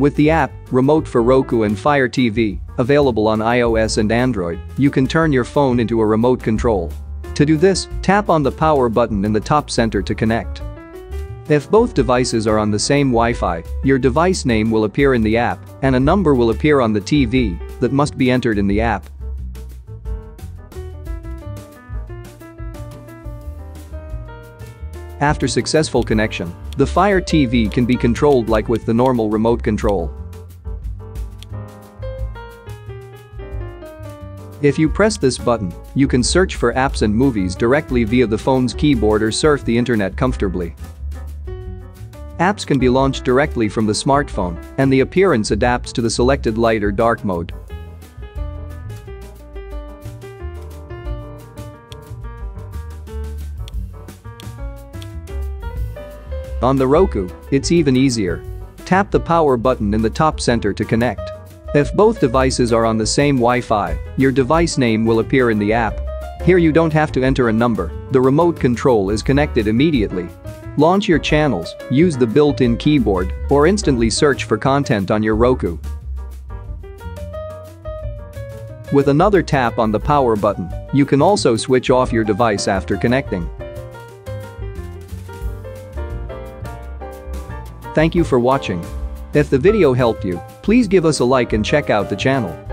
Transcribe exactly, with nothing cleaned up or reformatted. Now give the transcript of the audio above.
With the app, Remote for Roku and Fire T V, available on i O S and Android, you can turn your phone into a remote control. To do this, tap on the power button in the top center to connect. If both devices are on the same Wi-Fi, your device name will appear in the app, and a number will appear on the T V that must be entered in the app. After successful connection, the Fire T V can be controlled like with the normal remote control. If you press this button, you can search for apps and movies directly via the phone's keyboard or surf the internet comfortably. Apps can be launched directly from the smartphone, and the appearance adapts to the selected light or dark mode. On the Roku, it's even easier. Tap the power button in the top center to connect. If both devices are on the same Wi-Fi, your device name will appear in the app. Here you don't have to enter a number, the remote control is connected immediately. Launch your channels, use the built-in keyboard, or instantly search for content on your Roku. With another tap on the power button, you can also switch off your device after connecting. Thank you for watching. If the video helped you, please give us a like and check out the channel.